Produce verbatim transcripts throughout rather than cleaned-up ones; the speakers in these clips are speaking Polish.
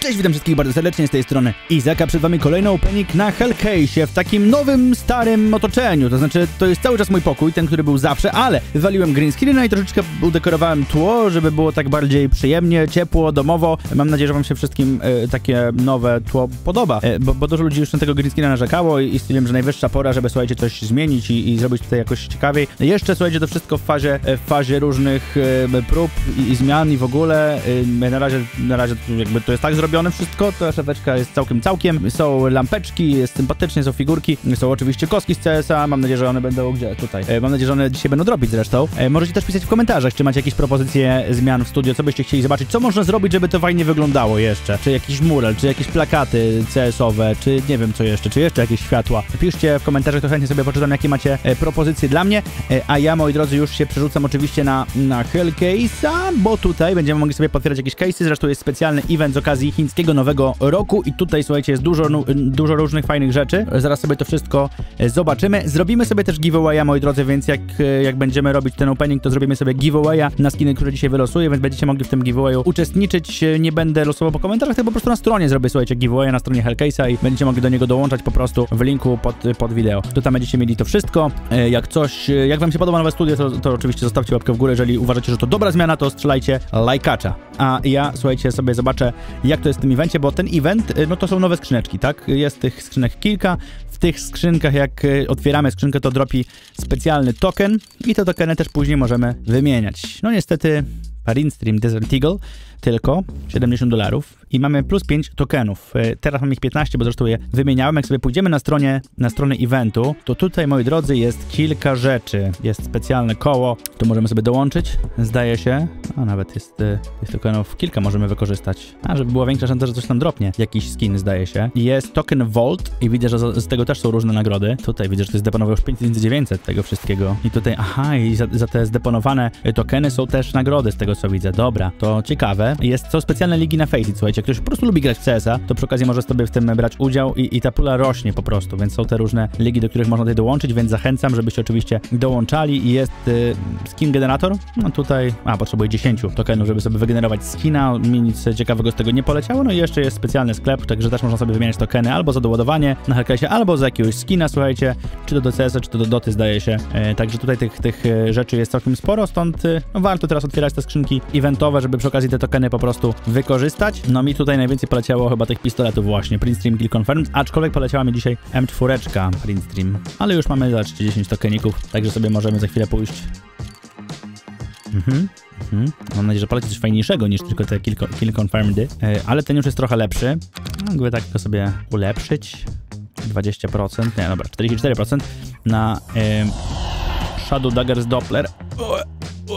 Cześć, witam wszystkich bardzo serdecznie, z tej strony IZAK, a przed wami kolejny opening na Hellcase w takim nowym, starym otoczeniu. To znaczy, to jest cały czas mój pokój, ten, który był zawsze, ale wywaliłem green screena i troszeczkę udekorowałem tło, żeby było tak bardziej przyjemnie, ciepło, domowo. Mam nadzieję, że wam się wszystkim e, takie nowe tło podoba, e, bo, bo dużo ludzi już na tego green screena narzekało i, i stwierdziłem, że najwyższa pora, żeby, słuchajcie, coś zmienić i, i zrobić tutaj jakoś ciekawiej. Jeszcze, słuchajcie, to wszystko w fazie, w fazie różnych e, prób i, i zmian i w ogóle. E, na razie, na razie jakby to jest tak zrobione, wszystko, ta szafeczka jest całkiem całkiem, są lampeczki, jest sympatycznie, są figurki, są oczywiście kostki z C S a, mam nadzieję, że one będą, gdzie, tutaj, e, mam nadzieję, że one dzisiaj będą robić zresztą. E, możecie też pisać w komentarzach, czy macie jakieś propozycje zmian w studio, co byście chcieli zobaczyć, co można zrobić, żeby to fajnie wyglądało jeszcze, czy jakiś mural, czy jakieś plakaty C S owe, czy nie wiem co jeszcze, czy jeszcze jakieś światła. Piszcie w komentarzach, to chętnie sobie poczytam, jakie macie e, propozycje dla mnie, e, a ja, moi drodzy, już się przerzucam oczywiście na, na Hellcase'a, bo tutaj będziemy mogli sobie potwierdzać jakieś case'y, zresztą jest specjalny event z okazji chińskiego nowego roku i tutaj, słuchajcie, jest dużo, dużo różnych fajnych rzeczy. Zaraz sobie to wszystko zobaczymy. Zrobimy sobie też giveawaya, moi drodzy, więc jak, jak będziemy robić ten opening, to zrobimy sobie giveawaya na skiny, które dzisiaj wylosuję, więc będziecie mogli w tym giveawayu uczestniczyć. Nie będę losował po komentarzach, tylko po prostu na stronie zrobię, słuchajcie, giveawaya na stronie Hellcase'a i będziecie mogli do niego dołączać po prostu w linku pod, pod wideo. To tam będziecie mieli to wszystko. Jak coś, jak wam się podoba nowe studio, to, to oczywiście zostawcie łapkę w górę. Jeżeli uważacie, że to dobra zmiana, to strzelajcie lajkacza. A ja, słuchajcie, sobie zobaczę, jak to jest w tym evencie, bo ten event, no to są nowe skrzyneczki, tak? Jest tych skrzynek kilka. W tych skrzynkach, jak otwieramy skrzynkę, to dropi specjalny token i te tokeny też później możemy wymieniać. No niestety Printstream Desert Eagle tylko siedemdziesiąt dolarów i mamy plus pięć tokenów. Teraz mam ich piętnaście, bo zresztą je wymieniałem. Jak sobie pójdziemy na stronę, na stronę eventu, to tutaj, moi drodzy, jest kilka rzeczy. Jest specjalne koło, to możemy sobie dołączyć, zdaje się. A nawet jest tych tokenów kilka, możemy wykorzystać. A, żeby była większa szansa, że coś tam dropnie. Jakiś skin, zdaje się. Jest token Vault i widzę, że z, z tego też są różne nagrody. Tutaj widzę, że to jest zdeponowane już pięć tysięcy dziewięćset tego wszystkiego. I tutaj, aha, i za, za te zdeponowane tokeny są też nagrody z tego, co widzę. Dobra, to ciekawe. Jest, są specjalne ligi na Faceit, słuchajcie, ktoś po prostu lubi grać w C S a, to przy okazji może sobie w tym brać udział i, i ta pula rośnie po prostu, więc są te różne ligi, do których można tutaj dołączyć, więc zachęcam, żebyście oczywiście dołączali. I jest y, skin generator, no tutaj, a potrzebuję dziesięć tokenów, żeby sobie wygenerować skina, mi nic ciekawego z tego nie poleciało. No i jeszcze jest specjalny sklep, także też można sobie wymieniać tokeny albo za doładowanie na Hellcase'ie, albo za jakiegoś skina, słuchajcie, czy to do C S a, czy to do Doty, zdaje się, y, także tutaj tych, tych rzeczy jest całkiem sporo, stąd y, no, warto teraz otwierać te skrzynki eventowe, żeby przy okazji te tokeny po prostu wykorzystać. No mi tutaj najwięcej poleciało chyba tych pistoletów właśnie, Printstream Kill Confirm, aczkolwiek poleciała mi dzisiaj M cztery Printstream, ale już mamy, zobaczcie, dziesięć tokeników, także sobie możemy za chwilę pójść. Mhm. Hmm. Mam nadzieję, że poleci coś fajniejszego niż tylko te Kill, kill Confirmed, yy, ale ten już jest trochę lepszy. Mogę tak to sobie ulepszyć. dwadzieścia procent, nie, dobra, czterdzieści cztery procent na yy, Shadow Dagger z Doppler.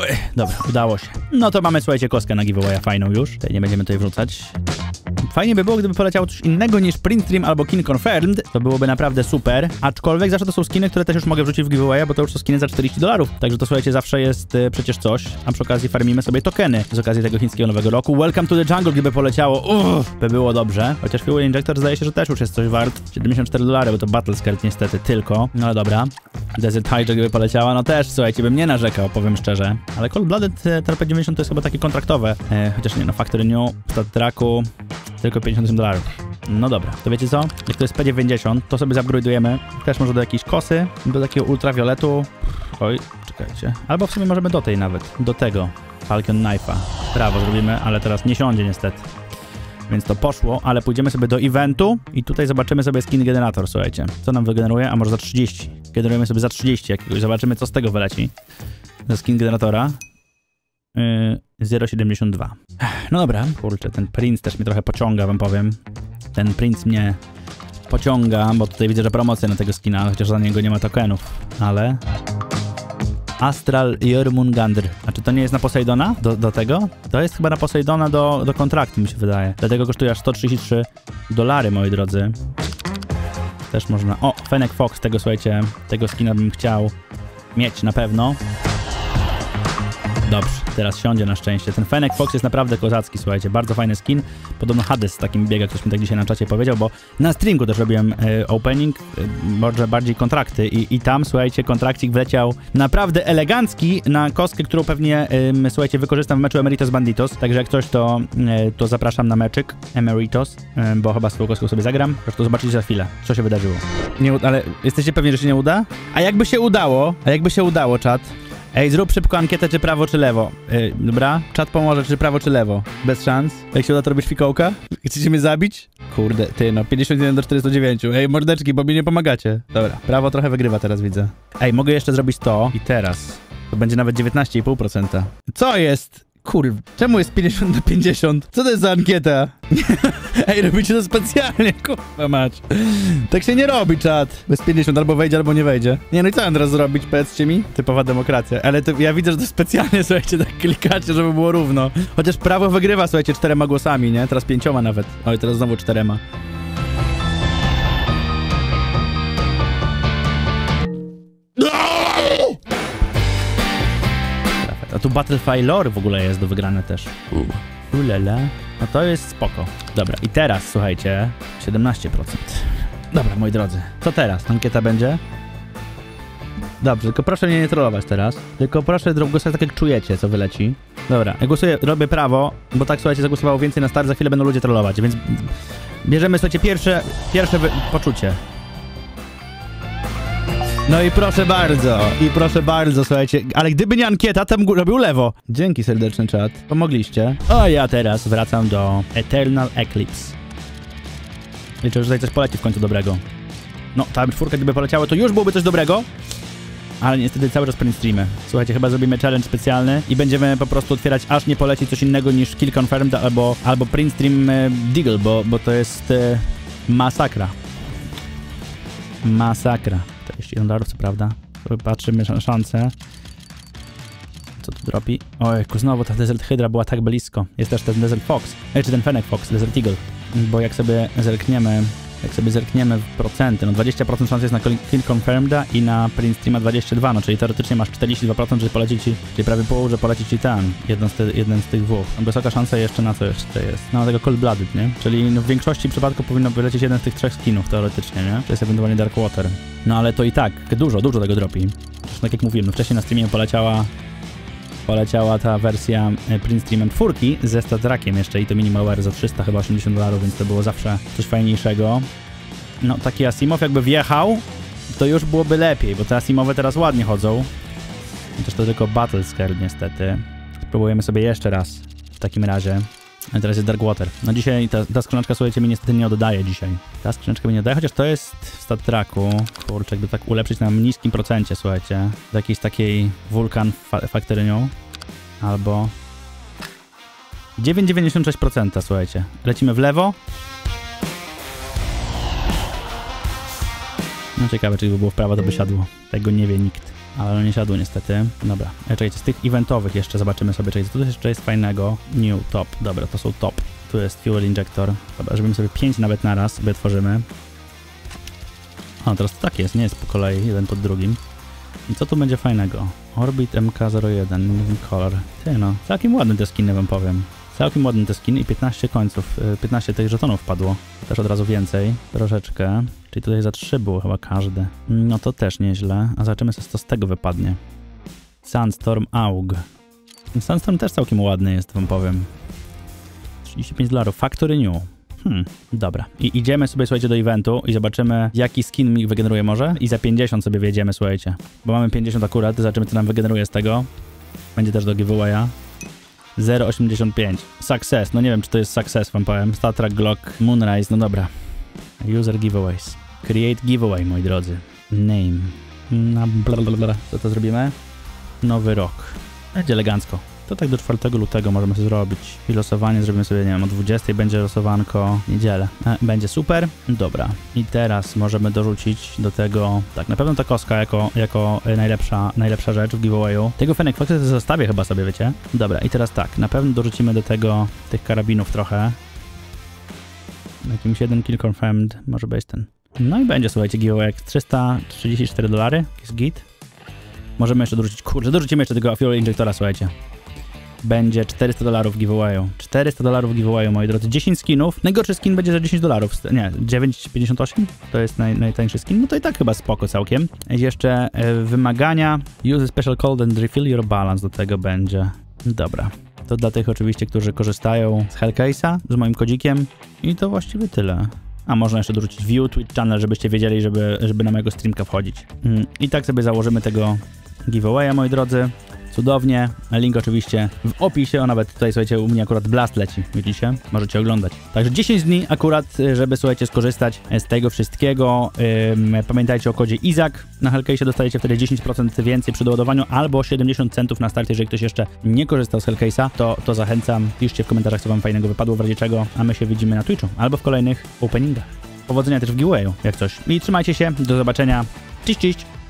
Uy, dobra, udało się. No to mamy, słuchajcie, kostkę na giveawaya fajną już. Tutaj nie będziemy tutaj wrzucać. Fajnie by było, gdyby poleciało coś innego niż Printstream albo King Confirmed. To byłoby naprawdę super. Aczkolwiek zawsze to są skiny, które też już mogę wrzucić w giveawaya, bo to już są skiny za czterdzieści dolarów. Także to, słuchajcie, zawsze jest y, przecież coś. A przy okazji farmimy sobie tokeny z okazji tego chińskiego nowego roku. Welcome to the Jungle, gdyby poleciało. Uff, by było dobrze. Chociaż Fuel Injector, zdaje się, że też już jest coś wart. siedemdziesiąt cztery dolary, bo to Battle Scare niestety tylko. No ale dobra. Desert Hydra, gdyby poleciała, no też, słuchajcie, bym nie narzekał, powiem szczerze. Ale Cold Blooded T R P dziewięćdziesiąt to jest chyba takie kontraktowe. E, chociaż nie, no Factory New, w StatTraku tylko pięćdziesiąt dolarów. No dobra, to wiecie co? Jak to jest P dziewięćdziesiąt, to sobie zaupgrade'ujemy. Też może do jakiejś kosy, do takiego ultrawioletu. Oj, czekajcie. Albo w sumie możemy do tej nawet, do tego Falcon Knife'a. Prawo zrobimy, ale teraz nie siądzie niestety. Więc to poszło, ale pójdziemy sobie do eventu i tutaj zobaczymy sobie skin generator, słuchajcie. Co nam wygeneruje? A może za trzydzieści. Generujemy sobie za trzydzieści jakiegoś, zobaczymy co z tego wyleci. Ze skin generatora. Yy, zero przecinek siedemdziesiąt dwa. No dobra, kurczę, ten Prince też mnie trochę pociąga, wam powiem. Ten Prince mnie pociąga, bo tutaj widzę, że promocja na tego skina, chociaż za niego nie ma tokenów, ale... Astral Jormungandr. A czy to nie jest na Poseidona? Do, do tego? To jest chyba na Poseidona do, do kontraktu, mi się wydaje. Dlatego kosztuje aż sto trzydzieści trzy dolary, moi drodzy. Też można... O, Fennec Fox, tego, słuchajcie, tego skina bym chciał mieć na pewno. Dobrze, teraz siądzie na szczęście. Ten Fennec Fox jest naprawdę kozacki, słuchajcie, bardzo fajny skin. Podobno Hades z takim biega, ktoś mi tak dzisiaj na czacie powiedział, bo na streamu też robiłem y, opening, y, może bardziej kontrakty i, i tam, słuchajcie, kontrakcik wleciał naprawdę elegancki na kostkę, którą pewnie, y, słuchajcie, wykorzystam w meczu Emeritos Banditos, także jak ktoś, to, y, to zapraszam na meczyk Emeritos, y, bo chyba z tą kostką sobie zagram. Zresztą zobaczycie za chwilę, co się wydarzyło. Nie, ale jesteście pewni, że się nie uda? A jakby się udało, a jakby się udało, czat? Ej, zrób szybko ankietę, czy prawo, czy lewo. Ej, dobra? Czat pomoże, czy prawo, czy lewo. Bez szans. Jak się uda, to robisz fikołka? Chcecie mnie zabić? Kurde, ty no, pięćdziesiąt jeden do czterdziestu dziewięciu. Ej, mordeczki, bo mi nie pomagacie. Dobra, prawo trochę wygrywa teraz, widzę. Ej, mogę jeszcze zrobić to. I teraz. To będzie nawet dziewiętnaście i pół procent. Co jest? Kurwa, czemu jest pięćdziesiąt na pięćdziesiąt? Co to jest za ankieta? Ej, robicie to specjalnie, kurwa mać. Tak się nie robi, czat. Bez pięćdziesiąt albo wejdzie, albo nie wejdzie. Nie, no i co mam teraz zrobić, powiedzcie mi? Typowa demokracja. Ale to, ja widzę, że to specjalnie, słuchajcie, tak klikacie, żeby było równo. Chociaż prawo wygrywa, słuchajcie, czterema głosami, nie? Teraz pięcioma nawet. Oj, teraz znowu czterema. A tu Battlefy Lore w ogóle jest do wygrane też. Ulele. No to jest spoko. Dobra, i teraz, słuchajcie, siedemnaście procent. Dobra, moi drodzy, co teraz? Ankieta będzie? Dobrze, tylko proszę mnie nie trollować teraz. Tylko proszę głosować tak, jak czujecie, co wyleci. Dobra, ja głosuję, robię prawo, bo tak, słuchajcie, zagłosowało więcej na start, za chwilę będą ludzie trollować, więc bierzemy, słuchajcie, pierwsze, pierwsze poczucie. No i proszę bardzo, i proszę bardzo, słuchajcie, ale gdyby nie ankieta, to bym robił lewo. Dzięki serdeczny czat, pomogliście. A ja teraz wracam do Eternal Eclipse. Liczę, że tutaj coś poleci w końcu dobrego. No, ta czwórka gdyby poleciała, to już byłoby coś dobrego. Ale niestety cały czas printstreamy. Słuchajcie, chyba zrobimy challenge specjalny i będziemy po prostu otwierać, aż nie poleci coś innego niż Kill Confirm albo, albo Printstream e, Deagle, bo, bo to jest e, masakra. Masakra. czterdzieści jeden dolarów, co prawda. Patrzymy na szansę. Co tu dropi? Ojku, znowu ta Desert Hydra była tak blisko. Jest też ten Desert Fox, czy ten Fennec Fox, Desert Eagle. Bo jak sobie zerkniemy, jak sobie zerkniemy w procenty, no dwadzieścia procent szans jest na Kill Confirmeda i na Printstreama dwadzieścia dwa, no czyli teoretycznie masz czterdzieści dwa procent, że poleci ci, czyli prawie połowę, że poleci ci ten, jeden z, te, jeden z tych dwóch. No, wysoka szansa jeszcze na co jeszcze jest? No, na tego Cold Blooded, nie? Czyli no, w większości przypadków powinno wylecieć jeden z tych trzech skinów teoretycznie, nie? To jest ewentualnie Darkwater. No ale to i tak, dużo, dużo tego dropi. Zresztą tak jak mówiłem, no wcześniej na streamie poleciała poleciała ta wersja Printstream cztery ze StatTrakiem jeszcze i to minimalware za trzysta chyba osiemdziesiąt dolarów, więc to było zawsze coś fajniejszego. No taki Asimov jakby wjechał, to już byłoby lepiej, bo te Asimowe teraz ładnie chodzą. Chociaż to tylko Battle Scare niestety. Spróbujemy sobie jeszcze raz w takim razie. A teraz jest Darkwater. No dzisiaj ta, ta skrzyneczka, słuchajcie, mi niestety nie oddaje dzisiaj. Ta skrzyneczka mi nie oddaje, chociaż to jest w StatTraku. Kurczę, jakby tak ulepszyć na niskim procencie, słuchajcie. Z jakiejś takiej Vulcan fa faktorynią. Albo... dziewięć przecinek dziewięćdziesiąt sześć procent, słuchajcie. Lecimy w lewo. No ciekawe, czy gdyby było w prawo, to by siadło. Tego nie wie nikt. Ale no nie siadło niestety. Dobra, czekajcie, z tych eventowych jeszcze zobaczymy sobie, czekajcie, co tu jeszcze jest fajnego. New, top, dobra, to są top. Tu jest Fuel Injector. Dobra, żebym sobie pięć nawet na raz sobie tworzymy. A, teraz tak jest, nie jest po kolei, jeden pod drugim. I co tu będzie fajnego? Orbit M K zero jeden, Moving Color. Ty no, całkiem ładne te skiny wam powiem. Całkiem ładne te skiny i piętnaście końców, piętnaście tych żetonów wpadło. Też od razu więcej, troszeczkę. Czyli tutaj za trzy było chyba każde. No to też nieźle. A zobaczymy, co z tego wypadnie. Sandstorm A U G. Sandstorm też całkiem ładny jest, wam powiem. trzydzieści pięć dolarów. Factory New. Hmm, dobra. I idziemy sobie, słuchajcie, do eventu i zobaczymy, jaki skin mi wygeneruje może. I za pięćdziesiąt sobie wjedziemy, słuchajcie. Bo mamy pięćdziesiąt akurat, zobaczymy, co nam wygeneruje z tego. Będzie też do giveawaya. zero przecinek osiemdziesiąt pięć. Success. No nie wiem, czy to jest success, wam powiem. StatTrak, Glock, Moonrise. No dobra. User giveaways. Create giveaway, moi drodzy. Name. No, blablabla. Co to zrobimy? Nowy rok. Będzie elegancko. To tak do czwartego lutego możemy sobie zrobić. I losowanie zrobimy sobie, nie wiem, o dwudziestej będzie losowanko niedzielę. Będzie super. Dobra. I teraz możemy dorzucić do tego... Tak, na pewno ta kostka jako, jako najlepsza, najlepsza rzecz w giveawayu. Tego Fennec Foxa zostawię chyba sobie, wiecie? Dobra, i teraz tak. Na pewno dorzucimy do tego tych karabinów trochę. Jakimś jeden Kill Confirmed. Może być ten. No i będzie, słuchajcie, giveaway. trzysta trzydzieści cztery dolary. Jest git. Możemy jeszcze dorzucić... Kurczę, dorzucimy jeszcze tego Fuel Injectora, słuchajcie. będzie czterysta dolarów giveaway'u. czterysta dolarów giveaway'u, moi drodzy. dziesięć skinów. Najgorszy skin będzie za dziesięć dolarów. Nie, dziewięć pięćdziesiąt osiem to jest naj, najtańszy skin. No to i tak chyba spoko całkiem. Jeszcze y, wymagania. Use a special code and refill your balance. Do tego będzie. Dobra. To dla tych oczywiście, którzy korzystają z Hellcase'a, z moim kodzikiem. I to właściwie tyle. A można jeszcze dorzucić view, Twitch channel, żebyście wiedzieli, żeby, żeby na mojego streamka wchodzić. Mm. I tak sobie założymy tego giveawaya, moi drodzy. Cudownie. Link oczywiście w opisie, a nawet tutaj, słuchajcie, u mnie akurat blast leci, widzicie? Możecie oglądać. Także dziesięć dni akurat, żeby, słuchajcie, skorzystać z tego wszystkiego. Pamiętajcie o kodzie IZAK. Na Hellcase dostajecie wtedy dziesięć procent więcej przy doładowaniu albo siedemdziesiąt centów na starcie. Jeżeli ktoś jeszcze nie korzystał z Hellcase'a, to, to zachęcam. Piszcie w komentarzach, co wam fajnego wypadło, w razie czego, a my się widzimy na Twitchu albo w kolejnych openingach. Powodzenia też w giveaway'u, jak coś. I trzymajcie się, do zobaczenia. Cześć, cześć!